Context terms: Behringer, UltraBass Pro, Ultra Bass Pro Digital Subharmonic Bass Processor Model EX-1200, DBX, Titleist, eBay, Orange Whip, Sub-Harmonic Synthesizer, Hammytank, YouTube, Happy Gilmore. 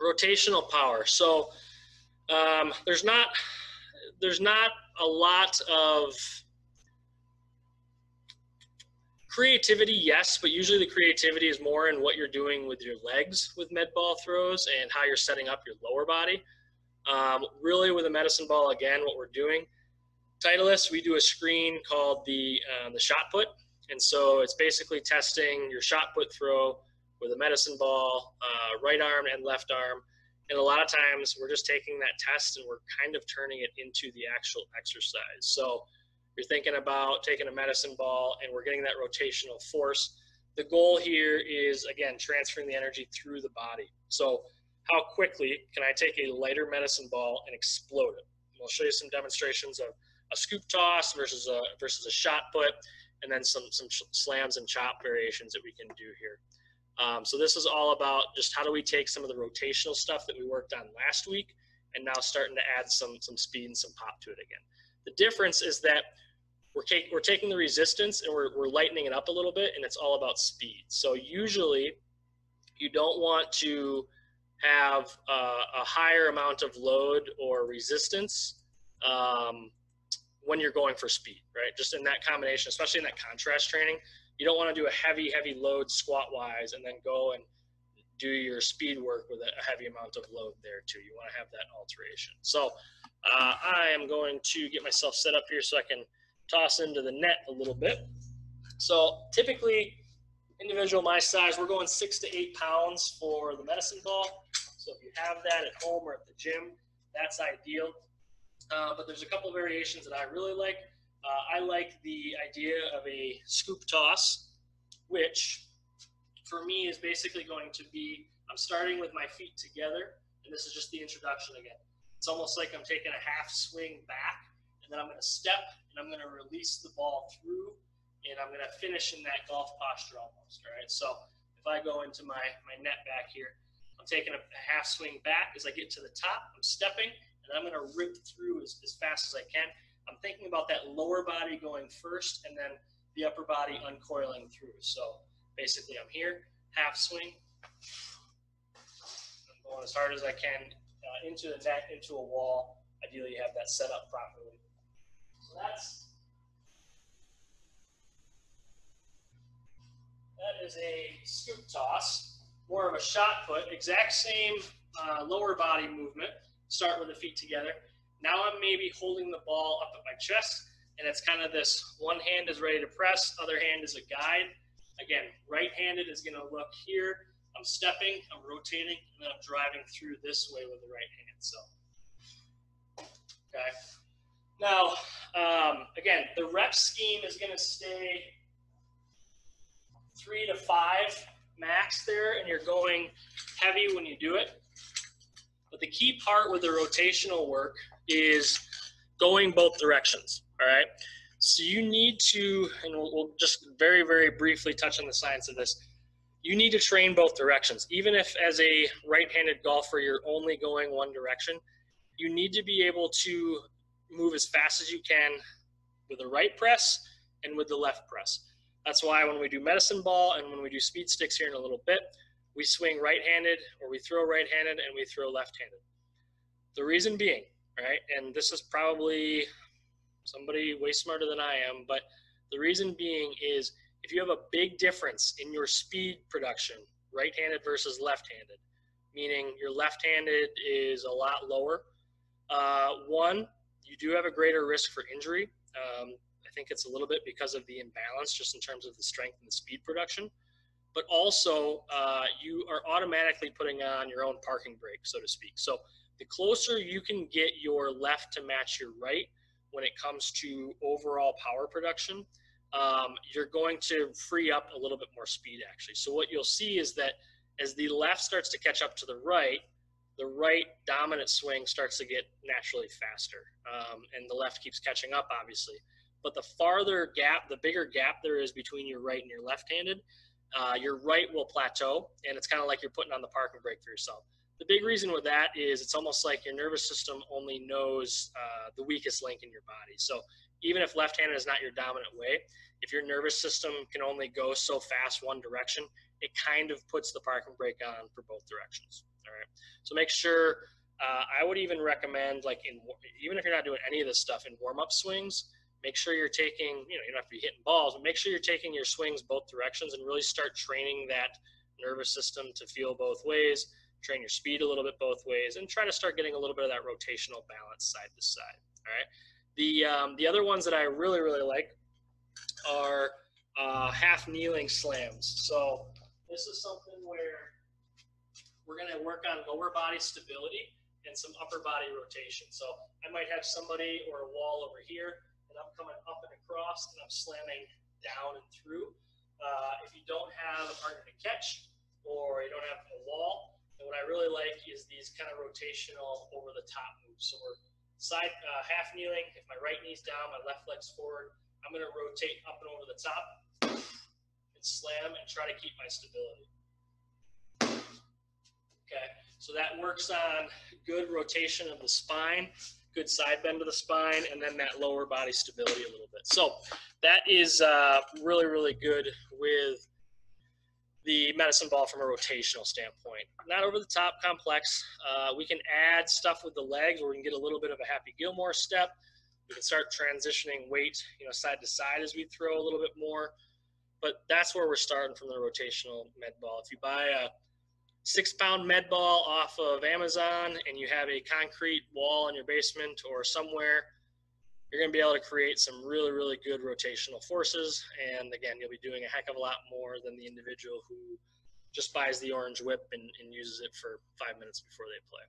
Rotational power. So there's not a lot of creativity, yes, but usually the creativity is more in what you're doing with your legs with med ball throws and how you're setting up your lower body. Really with a medicine ball, again, what we're doing, Titleist, we do a screen called the shot put. And so it's basically testing your shot put throw with a medicine ball, right arm and left arm. And a lot of times we're just taking that test and we're kind of turning it into the actual exercise. So you're thinking about taking a medicine ball and we're getting that rotational force. The goal here is, again, transferring the energy through the body. So how quickly can I take a lighter medicine ball and explode it? And we'll show you some demonstrations of a scoop toss versus a shot put, and then some slams and chop variations that we can do here. So this is all about just how do we take some of the rotational stuff that we worked on last week and now starting to add some speed and some pop to it again. The difference is that we're taking the resistance and we're lightening it up a little bit, and it's all about speed. So usually you don't want to have a higher amount of load or resistance when you're going for speed, right? Just in that combination, especially in that contrast training, you don't want to do a heavy, heavy load squat-wise and then go and do your speed work with a heavy amount of load there too. You want to have that alteration. So I am going to get myself set up here so I can toss into the net a little bit. So typically, individual my size, we're going 6 to 8 pounds for the medicine ball. So if you have that at home or at the gym, that's ideal. But there's a couple of variations that I really like. I like the idea of a scoop toss, which for me is basically going to be, I'm starting with my feet together, and this is just the introduction again. It's almost like I'm taking a half swing back, and then I'm going to step, and I'm going to release the ball through, and I'm going to finish in that golf posture almost, all right? So if I go into my net back here, I'm taking a half swing back. As I get to the top, I'm stepping, and I'm going to rip through as fast as I can. I'm thinking about that lower body going first and then the upper body uncoiling through. So basically I'm here, half swing. I'm going as hard as I can into the net, into a wall. Ideally you have that set up properly. So that is a scoop toss, more of a shot put, exact same lower body movement. Start with the feet together. Now I'm maybe holding the ball up at my chest, and it's kind of this, one hand is ready to press, other hand is a guide. Again, right-handed is gonna look here. I'm stepping, I'm rotating, and then I'm driving through this way with the right hand, so. Okay. Now, again, the rep scheme is gonna stay 3 to 5 max there, and you're going heavy when you do it. But the key part with the rotational work is going both directions, all right? So you need to, and we'll just very, very briefly touch on the science of this, you need to train both directions. Even if as a right-handed golfer you're only going one direction, you need to be able to move as fast as you can with the right press and with the left press. That's why when we do medicine ball and when we do speed sticks here in a little bit, we swing right-handed, or we throw right-handed, and we throw left-handed. The reason being, right, and this is probably somebody way smarter than I am, but the reason being is if you have a big difference in your speed production, right-handed versus left-handed, meaning your left-handed is a lot lower. One, you do have a greater risk for injury. I think it's a little bit because of the imbalance just in terms of the strength and the speed production. But also you are automatically putting on your own parking brake, so to speak. So the closer you can get your left to match your right when it comes to overall power production, you're going to free up a little bit more speed actually. So what you'll see is that as the left starts to catch up to the right dominant swing starts to get naturally faster. And the left keeps catching up obviously. But the farther gap, the bigger gap there is between your right and your left-handed, your right will plateau, and it's kind of like you're putting on the parking brake for yourself. The big reason with that is it's almost like your nervous system only knows the weakest link in your body. So even if left-handed is not your dominant way, if your nervous system can only go so fast one direction, it kind of puts the parking brake on for both directions. All right. So make sure, I would even recommend, like, even if you're not doing any of this stuff in warm-up swings, make sure you're taking, you don't have to be hitting balls, but make sure you're taking your swings both directions and really start training that nervous system to feel both ways, train your speed a little bit both ways, and try to start getting a little bit of that rotational balance side to side. All right. The other ones that I really, really like are half kneeling slams. So this is something where we're going to work on lower body stability and some upper body rotation. So I might have somebody or a wall over here, and I'm coming up and across, and I'm slamming down and through. If you don't have a partner to catch, or you don't have a wall, then what I really like is these kind of rotational over-the-top moves. So we're side half kneeling. If my right knee's down, my left leg's forward, I'm going to rotate up and over the top and slam and try to keep my stability. Okay, so that works on good rotation of the spine, good side bend of the spine, and then that lower body stability a little bit. So that is really, really good with the medicine ball from a rotational standpoint. Not over the top complex. We can add stuff with the legs, where we can get a little bit of a Happy Gilmore step. We can start transitioning weight, side to side as we throw a little bit more. But that's where we're starting from the rotational med ball. If you buy a 6-pound med ball off of Amazon and you have a concrete wall in your basement or somewhere, you're going to be able to create some really, really good rotational forces. And again, you'll be doing a heck of a lot more than the individual who just buys the Orange Whip and uses it for 5 minutes before they play.